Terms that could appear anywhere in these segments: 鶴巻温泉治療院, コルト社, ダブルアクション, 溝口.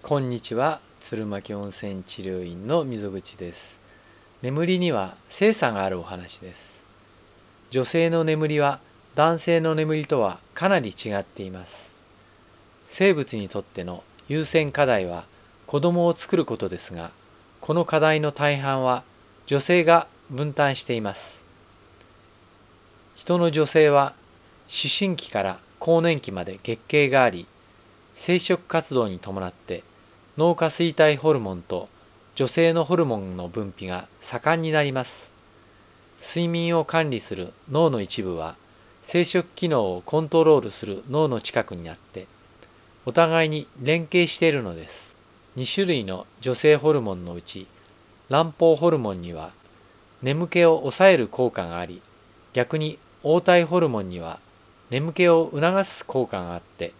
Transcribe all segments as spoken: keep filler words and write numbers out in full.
こんにちは、鶴巻温泉治療院の溝口です。眠りには性差があるお話です。女性の眠りは男性の眠りとはかなり違っています。生物にとっての優先課題は子供を作ることですが、この課題の大半は女性が分担しています。人の女性は思春期から更年期まで月経があり、生殖活動に伴って脳下垂体ホルモンと女性のホルモンの分泌が盛んになります。睡眠を管理する脳の一部は生殖機能をコントロールする脳の近くにあって、お互いに連携しているのです。に種類の女性ホルモンのうち、卵胞ホルモンには眠気を抑える効果があり、逆に黄体ホルモンには眠気を促す効果があって、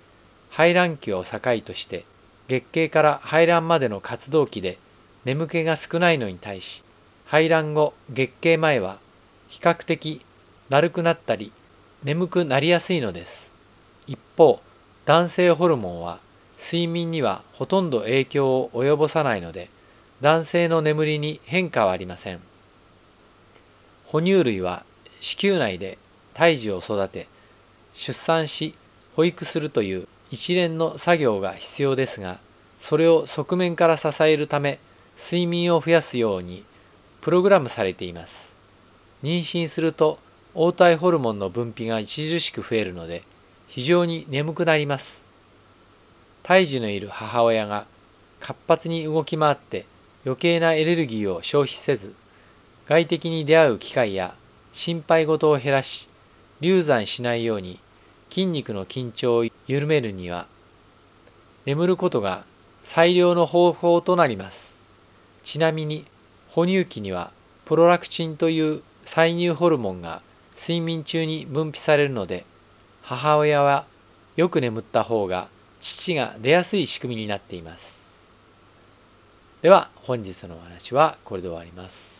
排卵期を境として月経から排卵までの活動期で眠気が少ないのに対し、排卵後月経前は比較的だるくなったり眠くなりやすいのです。一方、男性ホルモンは睡眠にはほとんど影響を及ぼさないので、男性の眠りに変化はありません。哺乳類は子宮内で胎児を育て、出産し保育するという一連の作業が必要ですが、それを側面から支えるため睡眠を増やすようにプログラムされています。妊娠すると黄体ホルモンの分泌が著しく増えるので、非常に眠くなります。胎児のいる母親が活発に動き回って余計なエネルギーを消費せず、外敵に出会う機会や心配事を減らし、流産しないように筋肉の緊張を緩めるには眠ることが最良の方法となります。ちなみに哺乳期にはプロラクチンという再乳ホルモンが睡眠中に分泌されるので、母親はよく眠った方が乳が出やすい仕組みになっています。では本日のお話はこれで終わります。